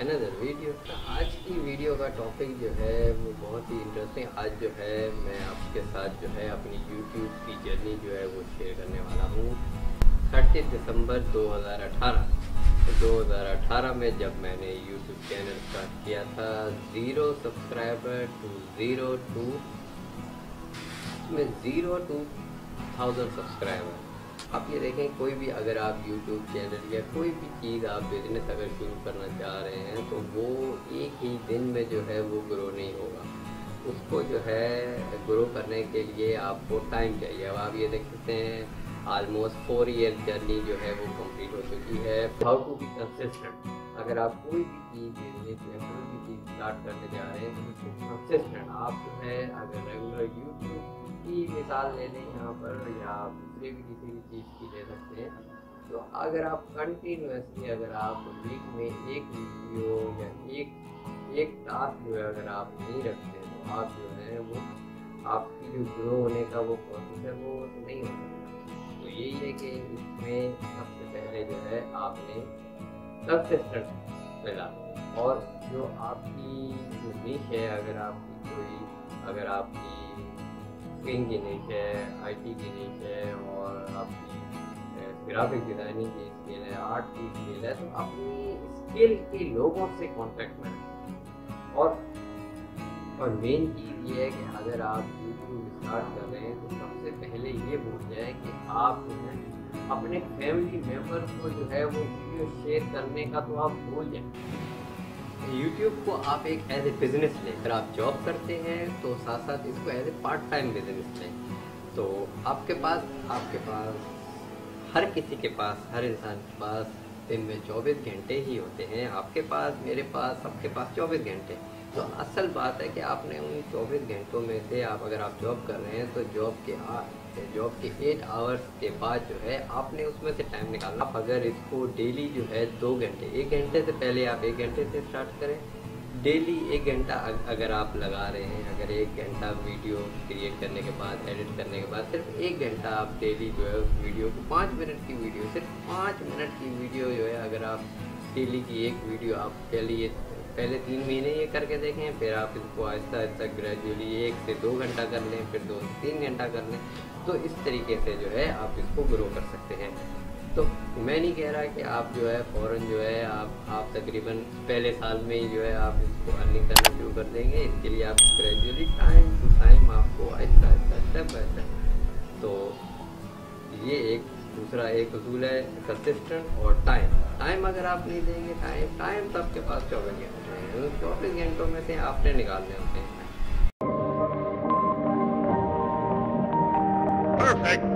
Another video. आज की video का टॉपिक जो है वो बहुत ही इंटरेस्टिंग। आज जो है मैं आपके साथ जो है अपनी YouTube की जर्नी जो है वो शेयर करने वाला हूँ। 30 दिसंबर 2018 में जब मैंने YouTube चैनल स्टार्ट किया था, 0 सब्सक्राइबर टू 0 to 1000 सब्सक्राइबर। आप ये देखें, कोई भी अगर आप YouTube चैनल या कोई भी चीज़ आप बिजनेस अगर शुरू करना चाह रहे हैं तो वो एक ही दिन में जो है वो ग्रो नहीं होगा। उसको जो है ग्रो करने के लिए आपको टाइम चाहिए। अब आप ये देख सकते हैं आलमोस्ट 4 ईयर जर्नी जो है वो कंप्लीट हो चुकी है। हाउ टू बी कंसिस्टेंट, अगर आप कोई भी चीज़ बिजनेस या कोई भी चीज़ स्टार्ट करने जा रहे हैं तो उसको कंसिस्टेंट आप जो है अगर रेगुलर YouTube की मिसाल ले लें यहाँ पर या दूसरे भी किसी भी चीज़ की ले सकते हैं, तो अगर आप कंटिन्यूसली अगर आप वीक में एक वीडियो या एक टास्क जो है अगर आप नहीं रखते तो आप जो है वो आपकी जो ग्रो होने का वो प्रोसेस है वो नहीं हो सकता। तो यही है कि इसमें सबसे पहले जो है आपने कंसिस्टेंट मिला और जो आपकी जो नीश है, अगर आपकी कोई अगर आपकी कुकिंग की नीच है, IT की नीच है और आपकी ग्राफिक डिज़ाइनिंग की स्किल है, आर्ट की स्किल है, तो अपनी स्किल के लोगों से कॉन्टेक्ट में। और मेन चीज़ ये है कि अगर आप YouTube स्टार्ट कर रहे हैं तो सबसे पहले ये भूल जाए कि आप जो है अपने फैमिली मेम्बर को जो है वो वीडियो शेयर करने का तो आप भूल जाए। YouTube को आप एक एज ए बिज़नेस लें। अगर आप जॉब करते हैं तो साथ साथ इसको as a part time business लें। तो आपके पास हर किसी के पास, हर इंसान के पास दिन में 24 घंटे ही होते हैं। आपके पास, मेरे पास, सबके पास 24 घंटे। तो असल बात है कि आपने उन 24 घंटों में से आप अगर आप जॉब कर रहे हैं तो जॉब के 8 आवर्स के बाद जो है आपने उसमें से टाइम निकालना। आप अगर इसको डेली जो है 2 घंटे, 1 घंटे से पहले आप 1 घंटे से स्टार्ट करें। डेली 1 घंटा अगर आप लगा रहे हैं, अगर 1 घंटा वीडियो क्रिएट करने के बाद, एडिट करने के बाद सिर्फ 1 घंटा आप डेली जो है वीडियो को 5 मिनट की वीडियो, सिर्फ 5 मिनट की वीडियो जो है अगर आप डेली की एक वीडियो आप पहले 3 महीने ये करके देखें, फिर आप इसको आहिस्ता आहिस्ता ग्रेजुअली 1 से 2 घंटा कर लें, फिर 2 से 3 घंटा कर लें, तो इस तरीके से जो है आप इसको ग्रो कर सकते हैं। तो मैं नहीं कह रहा कि आप जो है फ़ौरन जो है आप तकरीबन पहले साल में ही जो है आप इसको अर्निंग करना शुरू कर देंगे। इसके लिए आप ग्रेजुअली टाइम टू टाइम आपको Aahista Aahista step by step. तो ये एक दूसरा एक असूल है, कंसिस्टेंट और टाइम अगर आप नहीं देंगे, टाइम सबके पास 24 घंटे हैं, उन 24 घंटों में से आपने निकालने होते हैं।